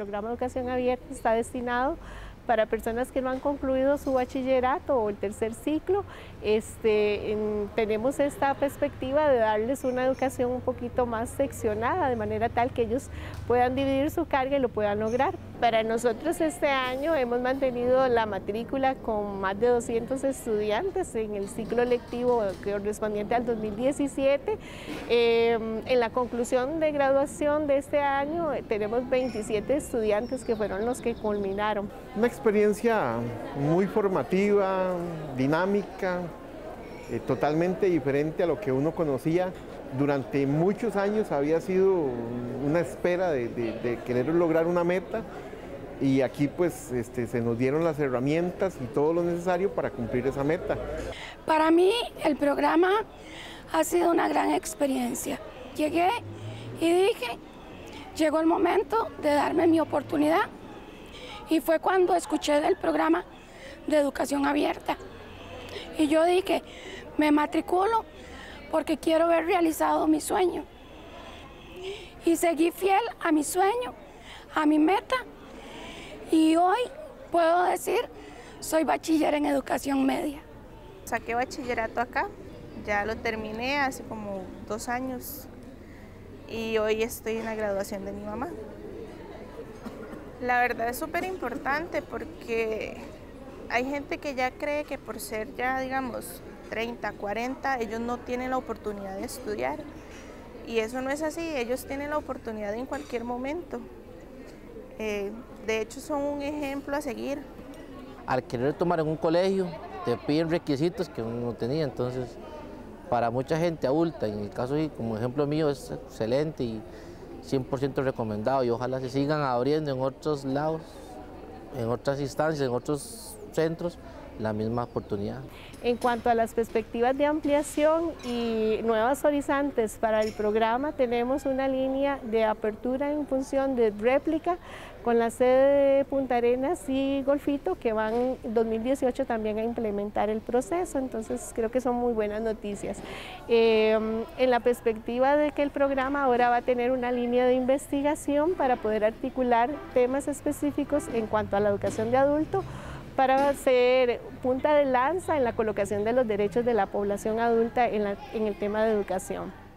programa de educación abierta está destinado para personas que no han concluido su bachillerato o el tercer ciclo. Tenemos esta perspectiva de darles una educación un poquito más seccionada, de manera tal que ellos puedan dividir su carga y lo puedan lograr. Para nosotros este año hemos mantenido la matrícula con más de 200 estudiantes en el ciclo lectivo correspondiente al 2017. En la conclusión de graduación de este año tenemos 27 estudiantes que fueron los que culminaron. Una experiencia muy formativa, dinámica, totalmente diferente a lo que uno conocía. Durante muchos años había sido una espera de querer lograr una meta, y aquí pues se nos dieron las herramientas y todo lo necesario para cumplir esa meta. Para mí el programa ha sido una gran experiencia. Llegué y dije, llegó el momento de darme mi oportunidad. Y fue cuando escuché del programa de educación abierta. Y yo dije, me matriculo porque quiero ver realizado mi sueño. Y seguí fiel a mi sueño, a mi meta. Y hoy puedo decir, soy bachiller en educación media. Saqué bachillerato acá, ya lo terminé hace como 2 años. Y hoy estoy en la graduación de mi mamá. La verdad es súper importante porque hay gente que ya cree que por ser ya, digamos, 30, 40, ellos no tienen la oportunidad de estudiar. Y eso no es así, ellos tienen la oportunidad en cualquier momento. De hecho, son un ejemplo a seguir. Al querer tomar en un colegio, te piden requisitos que uno no tenía. Entonces, para mucha gente adulta, en el caso, como ejemplo mío, es excelente y 100% recomendado, y ojalá se sigan abriendo en otros lados, en otras instancias, en otros centros, la misma oportunidad. En cuanto a las perspectivas de ampliación y nuevos horizontes para el programa, tenemos una línea de apertura en función de réplica con la sede de Punta Arenas y Golfito, que van en 2018 también a implementar el proceso. Entonces creo que son muy buenas noticias. En la perspectiva de que el programa ahora va a tener una línea de investigación para poder articular temas específicos en cuanto a la educación de adulto, para ser punta de lanza en la colocación de los derechos de la población adulta en el tema de educación.